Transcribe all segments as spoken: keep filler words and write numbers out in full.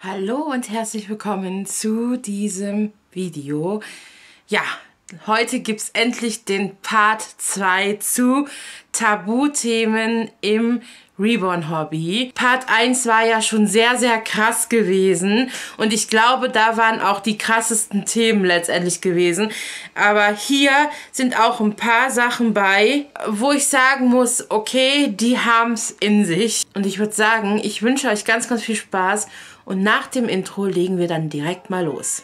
Hallo und herzlich willkommen zu diesem Video. Ja, heute gibt es endlich den Part zwei zu Tabuthemen im Reborn-Hobby. Part eins war ja schon sehr, sehr krass gewesen und ich glaube, da waren auch die krassesten Themen letztendlich gewesen. Aber hier sind auch ein paar Sachen bei, wo ich sagen muss, okay, die haben es in sich. Und ich würde sagen, ich wünsche euch ganz, ganz viel Spaß und nach dem Intro legen wir dann direkt mal los.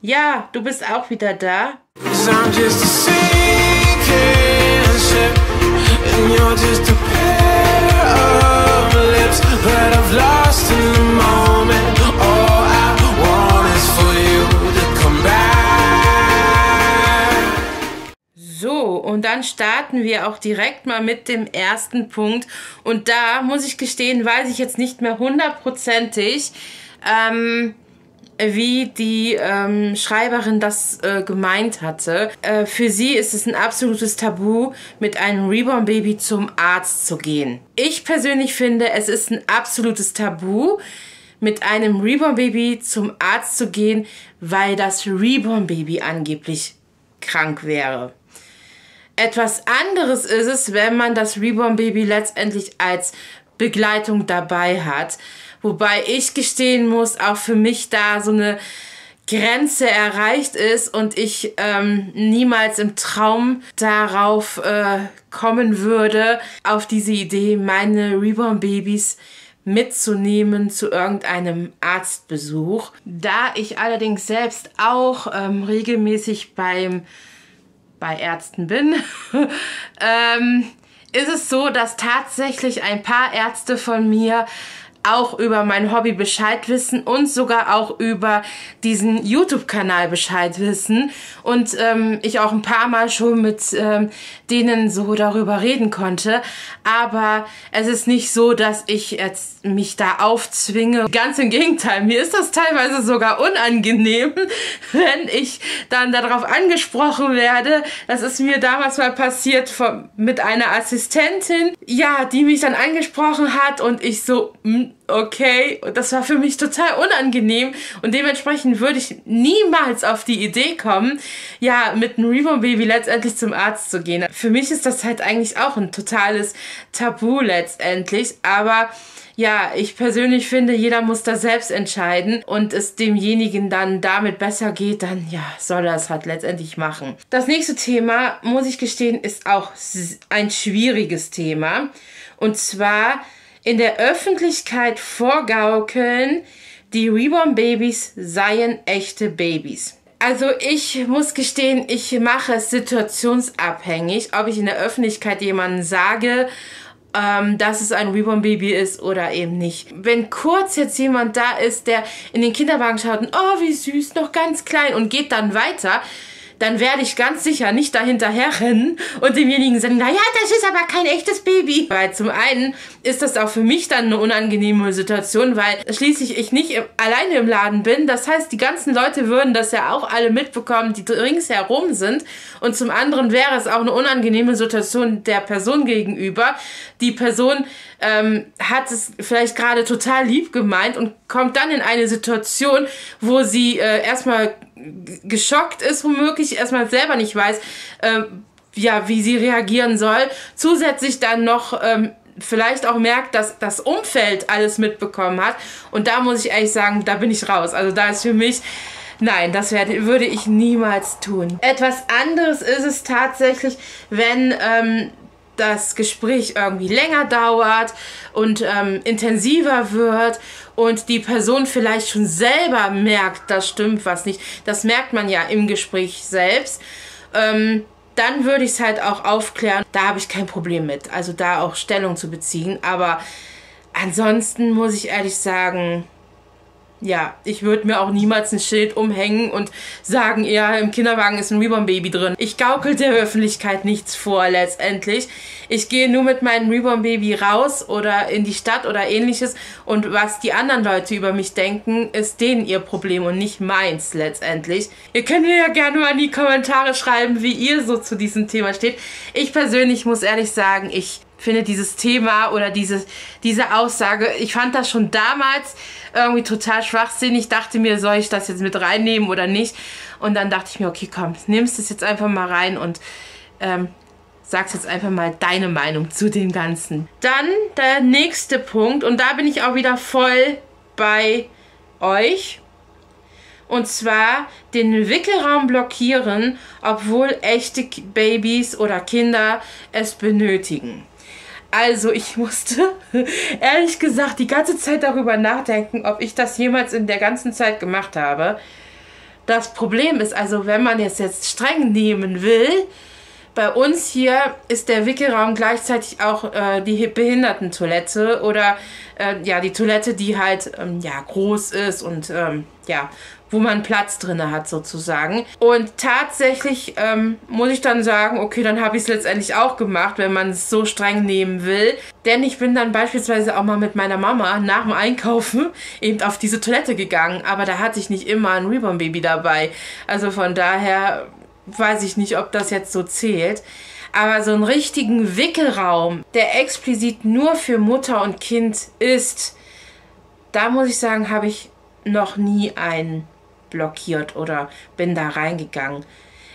Ja, du bist auch wieder da. So, und dann starten wir auch direkt mal mit dem ersten Punkt. Und da, muss ich gestehen, weiß ich jetzt nicht mehr hundertprozentig, ähm, wie die ähm, Schreiberin das äh, gemeint hatte. Äh, für sie ist es ein absolutes Tabu, mit einem Reborn-Baby zum Arzt zu gehen. Ich persönlich finde, es ist ein absolutes Tabu, mit einem Reborn-Baby zum Arzt zu gehen, weil das Reborn-Baby angeblich krank wäre. Etwas anderes ist es, wenn man das Reborn-Baby letztendlich als Begleitung dabei hat. Wobei ich gestehen muss, auch für mich da so eine Grenze erreicht ist und ich ähm, niemals im Traum darauf äh, kommen würde, auf diese Idee, meine Reborn-Babys mitzunehmen zu irgendeinem Arztbesuch. Da ich allerdings selbst auch ähm, regelmäßig beim, bei Ärzten bin, ähm, ist es so, dass tatsächlich ein paar Ärzte von mir auch über mein Hobby Bescheid wissen und sogar auch über diesen YouTube-Kanal Bescheid wissen. Und ähm, ich auch ein paar Mal schon mit ähm, denen so darüber reden konnte. Aber es ist nicht so, dass ich jetzt mich da aufzwinge. Ganz im Gegenteil, mir ist das teilweise sogar unangenehm, wenn ich dann darauf angesprochen werde. Das ist mir damals mal passiert von, mit einer Assistentin, ja, die mich dann angesprochen hat und ich so... Okay, das war für mich total unangenehm und dementsprechend würde ich niemals auf die Idee kommen, ja, mit einem Reborn-Baby letztendlich zum Arzt zu gehen. Für mich ist das halt eigentlich auch ein totales Tabu letztendlich, aber ja, ich persönlich finde, jeder muss da selbst entscheiden und es demjenigen dann damit besser geht, dann ja, soll er es halt letztendlich machen. Das nächste Thema, muss ich gestehen, ist auch ein schwieriges Thema und zwar... in der Öffentlichkeit vorgaukeln, die Reborn-Babys seien echte Babys. Also ich muss gestehen, ich mache es situationsabhängig, ob ich in der Öffentlichkeit jemandem sage, ähm, dass es ein Reborn-Baby ist oder eben nicht. Wenn kurz jetzt jemand da ist, der in den Kinderwagen schaut und oh, wie süß, noch ganz klein und geht dann weiter, dann werde ich ganz sicher nicht dahinterher rennen und demjenigen sagen, naja, das ist aber kein echtes Baby. Weil zum einen ist das auch für mich dann eine unangenehme Situation, weil schließlich ich nicht alleine im Laden bin. Das heißt, die ganzen Leute würden das ja auch alle mitbekommen, die ringsherum sind. Und zum anderen wäre es auch eine unangenehme Situation der Person gegenüber. Die Person ähm, hat es vielleicht gerade total lieb gemeint und kommt dann in eine Situation, wo sie äh, erstmal... geschockt ist, womöglich erstmal selber nicht weiß, äh, ja, wie sie reagieren soll. Zusätzlich dann noch ähm, vielleicht auch merkt, dass das Umfeld alles mitbekommen hat. Und da muss ich ehrlich sagen, da bin ich raus. Also da ist für mich, nein, das werde, würde ich niemals tun. Etwas anderes ist es tatsächlich, wenn... Ähm, das Gespräch irgendwie länger dauert und ähm, intensiver wird und die Person vielleicht schon selber merkt, da stimmt was nicht. Das merkt man ja im Gespräch selbst. Ähm, dann würde ich es halt auch aufklären. Da habe ich kein Problem mit, also da auch Stellung zu beziehen. Aber ansonsten muss ich ehrlich sagen... ja, ich würde mir auch niemals ein Schild umhängen und sagen, ja, im Kinderwagen ist ein Reborn-Baby drin. Ich gaukel der Öffentlichkeit nichts vor letztendlich. Ich gehe nur mit meinem Reborn-Baby raus oder in die Stadt oder ähnliches und was die anderen Leute über mich denken, ist denen ihr Problem und nicht meins letztendlich. Ihr könnt mir ja gerne mal in die Kommentare schreiben, wie ihr so zu diesem Thema steht. Ich persönlich muss ehrlich sagen, ich finde dieses Thema oder dieses, diese Aussage, ich fand das schon damals irgendwie total schwachsinnig, dachte mir, soll ich das jetzt mit reinnehmen oder nicht? Und dann dachte ich mir, okay, komm, nimmst es jetzt einfach mal rein und ähm, sagst jetzt einfach mal deine Meinung zu dem Ganzen. Dann der nächste Punkt, und da bin ich auch wieder voll bei euch. Und zwar den Wickelraum blockieren, obwohl echte Babys oder Kinder es benötigen. Also ich musste ehrlich gesagt die ganze Zeit darüber nachdenken, ob ich das jemals in der ganzen Zeit gemacht habe. Das Problem ist also, wenn man es jetzt streng nehmen will, bei uns hier ist der Wickelraum gleichzeitig auch äh, die Behindertentoilette oder äh, ja, die Toilette, die halt ähm, ja, groß ist und ähm, ja, wo man Platz drin hat sozusagen. Und tatsächlich ähm, muss ich dann sagen, okay, dann habe ich es letztendlich auch gemacht, wenn man es so streng nehmen will. Denn ich bin dann beispielsweise auch mal mit meiner Mama nach dem Einkaufen eben auf diese Toilette gegangen. Aber da hatte ich nicht immer ein Reborn-Baby dabei. Also von daher weiß ich nicht, ob das jetzt so zählt. Aber so einen richtigen Wickelraum, der explizit nur für Mutter und Kind ist, da muss ich sagen, habe ich noch nie einen blockiert oder bin da reingegangen.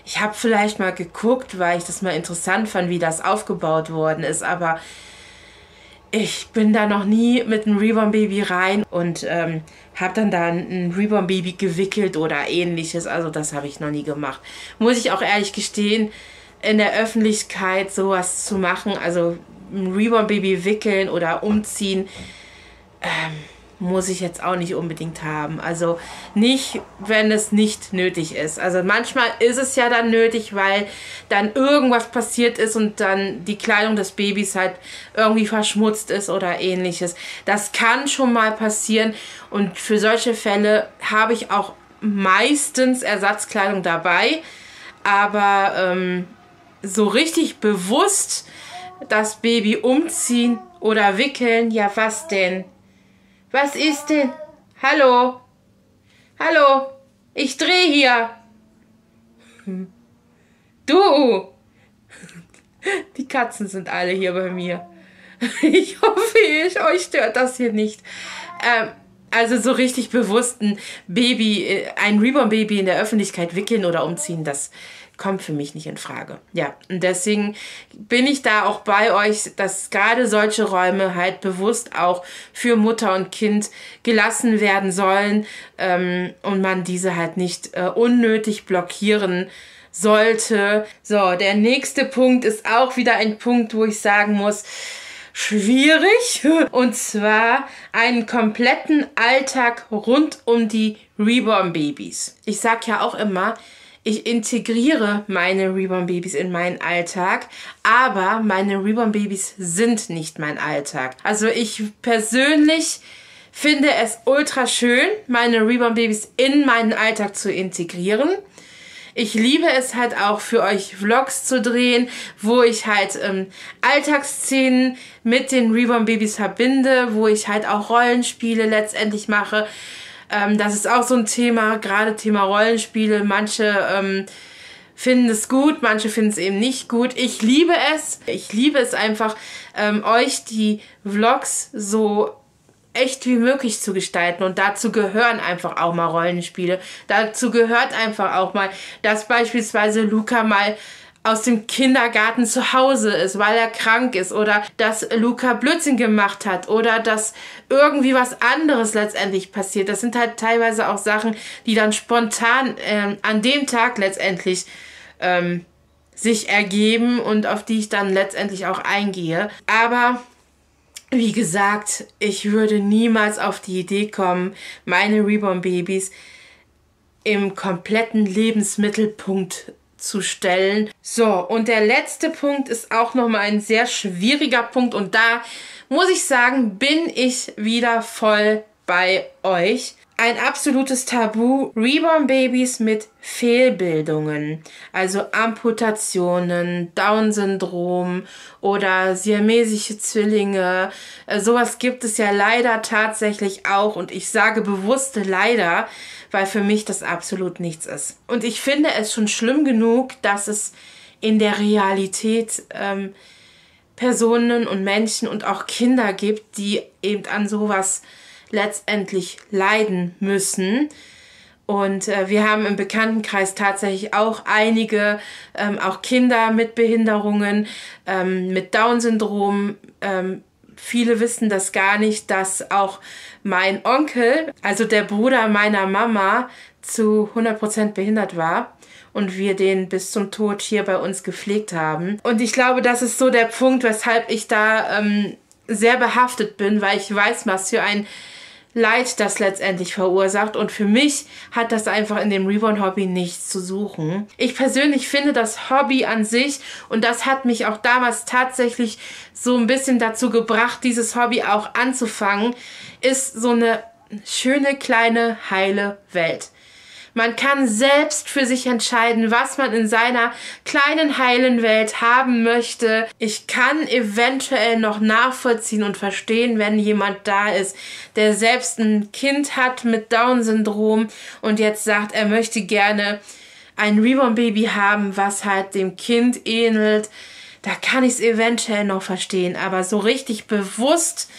Ich habe vielleicht mal geguckt, weil ich das mal interessant fand, wie das aufgebaut worden ist, aber ich bin da noch nie mit einem Reborn-Baby rein und ähm, habe dann da ein Reborn-Baby gewickelt oder ähnliches. Also das habe ich noch nie gemacht. Muss ich auch ehrlich gestehen, in der Öffentlichkeit sowas zu machen, also ein Reborn-Baby wickeln oder umziehen, ähm, muss ich jetzt auch nicht unbedingt haben. Also nicht, wenn es nicht nötig ist. Also manchmal ist es ja dann nötig, weil dann irgendwas passiert ist und dann die Kleidung des Babys halt irgendwie verschmutzt ist oder ähnliches. Das kann schon mal passieren und für solche Fälle habe ich auch meistens Ersatzkleidung dabei. Aber ähm, so richtig bewusst das Baby umziehen oder wickeln, ja was denn? Was ist denn? Hallo? Hallo? Ich drehe hier. Du! Die Katzen sind alle hier bei mir. Ich hoffe, ich, euch stört das hier nicht. Ähm, also so richtig bewusst ein Baby, ein Reborn-Baby in der Öffentlichkeit wickeln oder umziehen, das kommt für mich nicht in Frage. Ja, und deswegen bin ich da auch bei euch, dass gerade solche Räume halt bewusst auch für Mutter und Kind gelassen werden sollen ähm, und man diese halt nicht äh, unnötig blockieren sollte. So, der nächste Punkt ist auch wieder ein Punkt, wo ich sagen muss, schwierig. Und zwar einen kompletten Alltag rund um die Reborn-Babys. Ich sag ja auch immer, ich integriere meine Reborn-Babys in meinen Alltag, aber meine Reborn-Babys sind nicht mein Alltag. Also ich persönlich finde es ultra schön, meine Reborn-Babys in meinen Alltag zu integrieren. Ich liebe es halt auch für euch Vlogs zu drehen, wo ich halt ähm, Alltagsszenen mit den Reborn-Babys verbinde, wo ich halt auch Rollenspiele letztendlich mache. Das ist auch so ein Thema, gerade Thema Rollenspiele. Manche ähm, finden es gut, manche finden es eben nicht gut. Ich liebe es. Ich liebe es einfach, ähm, euch die Vlogs so echt wie möglich zu gestalten. Und dazu gehören einfach auch mal Rollenspiele. Dazu gehört einfach auch mal, dass beispielsweise Luca mal aus dem Kindergarten zu Hause ist, weil er krank ist oder dass Luca Blödsinn gemacht hat oder dass irgendwie was anderes letztendlich passiert. Das sind halt teilweise auch Sachen, die dann spontan ähm, an dem Tag letztendlich ähm, sich ergeben und auf die ich dann letztendlich auch eingehe. Aber wie gesagt, ich würde niemals auf die Idee kommen, meine Reborn-Babys im kompletten Lebensmittelpunkt zu zu stellen. So, und der letzte Punkt ist auch nochmal ein sehr schwieriger Punkt und da muss ich sagen, bin ich wieder voll bei euch. Ein absolutes Tabu, Reborn-Babys mit Fehlbildungen, also Amputationen, Down-Syndrom oder siamesische Zwillinge, sowas gibt es ja leider tatsächlich auch und ich sage bewusst leider, weil für mich das absolut nichts ist. Und ich finde es schon schlimm genug, dass es in der Realität ähm, Personen und Menschen und auch Kinder gibt, die eben an sowas letztendlich leiden müssen. Und äh, wir haben im Bekanntenkreis tatsächlich auch einige, ähm, auch Kinder mit Behinderungen, ähm, mit Down-Syndrom. Ähm, viele wissen das gar nicht, dass auch mein Onkel, also der Bruder meiner Mama, zu hundert Prozent behindert war und wir den bis zum Tod hier bei uns gepflegt haben. Und ich glaube, das ist so der Punkt, weshalb ich da ähm, sehr behaftet bin, weil ich weiß, was für ein Leid das letztendlich verursacht, und für mich hat das einfach in dem Reborn-Hobby nichts zu suchen. Ich persönlich finde das Hobby an sich, und das hat mich auch damals tatsächlich so ein bisschen dazu gebracht, dieses Hobby auch anzufangen, ist so eine schöne, kleine, heile Welt. Man kann selbst für sich entscheiden, was man in seiner kleinen, heilen Welt haben möchte. Ich kann eventuell noch nachvollziehen und verstehen, wenn jemand da ist, der selbst ein Kind hat mit Down-Syndrom und jetzt sagt, er möchte gerne ein Reborn-Baby haben, was halt dem Kind ähnelt. Da kann ich es eventuell noch verstehen, aber so richtig bewusst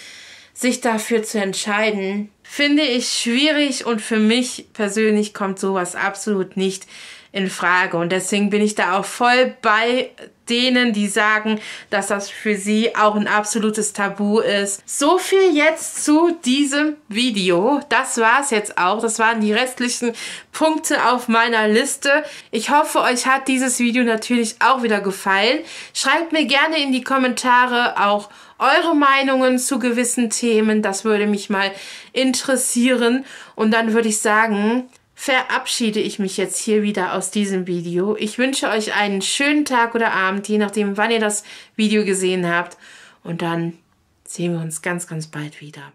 sich dafür zu entscheiden, finde ich schwierig, und für mich persönlich kommt sowas absolut nicht in Frage. Und deswegen bin ich da auch voll bei denen, die sagen, dass das für sie auch ein absolutes Tabu ist. So viel jetzt zu diesem Video. Das war's jetzt auch. Das waren die restlichen Punkte auf meiner Liste. Ich hoffe, euch hat dieses Video natürlich auch wieder gefallen. Schreibt mir gerne in die Kommentare auch eure Meinungen zu gewissen Themen. Das würde mich mal interessieren. Und dann würde ich sagen, verabschiede ich mich jetzt hier wieder aus diesem Video. Ich wünsche euch einen schönen Tag oder Abend, je nachdem, wann ihr das Video gesehen habt. Und dann sehen wir uns ganz, ganz bald wieder.